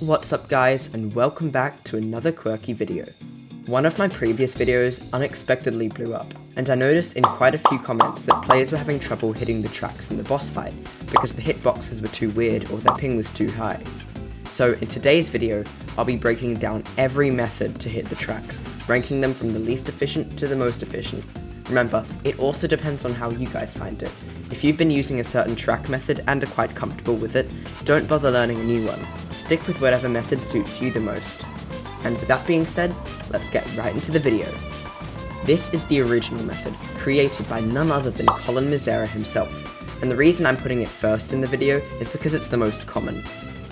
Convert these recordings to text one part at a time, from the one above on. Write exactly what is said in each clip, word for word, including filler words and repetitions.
What's up guys, and welcome back to another quirky video. One of my previous videos unexpectedly blew up, and I noticed in quite a few comments that players were having trouble hitting the tracks in the boss fight because the hitboxes were too weird or their ping was too high. So in today's video, I'll be breaking down every method to hit the tracks, ranking them from the least efficient to the most efficient. Remember, it also depends on how you guys find it. If you've been using a certain track method and are quite comfortable with it, don't bother learning a new one. Stick with whatever method suits you the most. And with that being said, let's get right into the video. This is the original method, created by none other than Collin Mizera himself, and the reason I'm putting it first in the video is because it's the most common.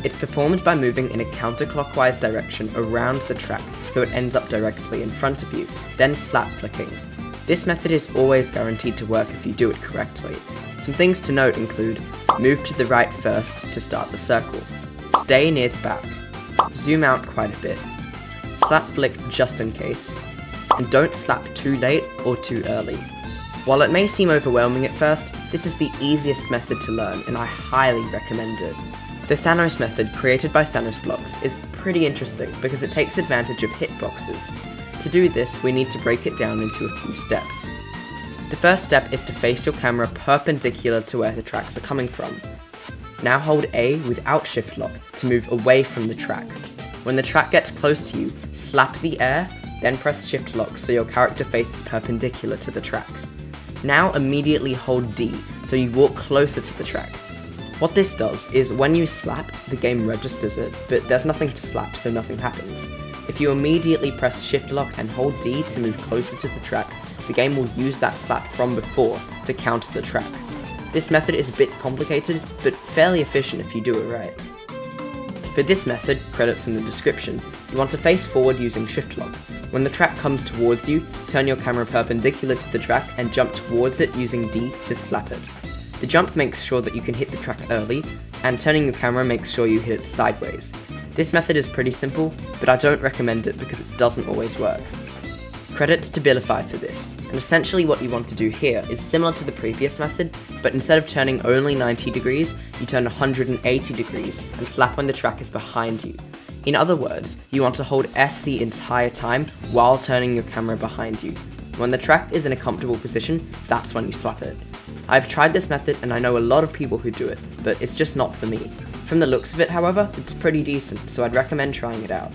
It's performed by moving in a counterclockwise direction around the track so it ends up directly in front of you, then slap flicking. This method is always guaranteed to work if you do it correctly. Some things to note include, move to the right first to start the circle, stay near the back, zoom out quite a bit, slap flick just in case, and don't slap too late or too early. While it may seem overwhelming at first, this is the easiest method to learn and I highly recommend it. The Thanos method, created by Thanos Blocks, is pretty interesting because it takes advantage of hitboxes. To do this, we need to break it down into a few steps. The first step is to face your camera perpendicular to where the tracks are coming from. Now hold A without shift lock to move away from the track. When the track gets close to you, slap the air, then press shift lock so your character faces perpendicular to the track. Now immediately hold D so you walk closer to the track. What this does is when you slap, the game registers it, but there's nothing to slap so nothing happens. If you immediately press shift lock and hold D to move closer to the track, the game will use that slap from before to counter the track. This method is a bit complicated, but fairly efficient if you do it right. For this method, credits in the description, you want to face forward using shift lock. When the track comes towards you, turn your camera perpendicular to the track and jump towards it using D to slap it. The jump makes sure that you can hit the track early, and turning your camera makes sure you hit it sideways. This method is pretty simple, but I don't recommend it because it doesn't always work. Credits to Bilify for this, and essentially what you want to do here is similar to the previous method, but instead of turning only ninety degrees, you turn one hundred eighty degrees and slap when the track is behind you. In other words, you want to hold S the entire time while turning your camera behind you. When the track is in a comfortable position, that's when you slap it. I've tried this method and I know a lot of people who do it, but it's just not for me. From the looks of it, however, it's pretty decent, so I'd recommend trying it out.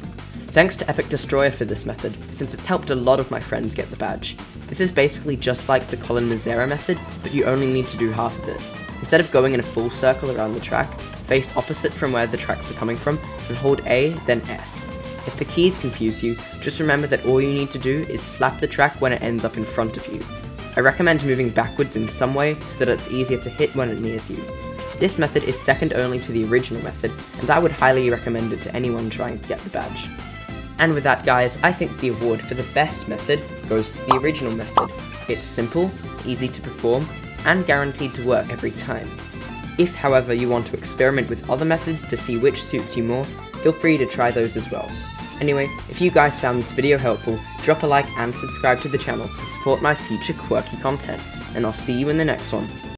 Thanks to Epic Destroyer for this method, since it's helped a lot of my friends get the badge. This is basically just like the Collin Mizera method, but you only need to do half of it. Instead of going in a full circle around the track, face opposite from where the tracks are coming from, and hold A, then S. If the keys confuse you, just remember that all you need to do is slap the track when it ends up in front of you. I recommend moving backwards in some way so that it's easier to hit when it nears you. This method is second only to the original method, and I would highly recommend it to anyone trying to get the badge. And with that guys, I think the award for the best method goes to the original method. It's simple, easy to perform, and guaranteed to work every time. If however you want to experiment with other methods to see which suits you more, feel free to try those as well. Anyway, if you guys found this video helpful, drop a like and subscribe to the channel to support my future quirky content, and I'll see you in the next one.